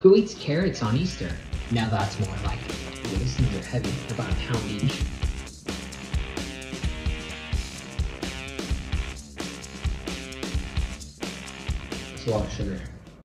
Who eats carrots on Easter? Now that's more like it. These things are heavy, about a pound each. It's a lot of sugar.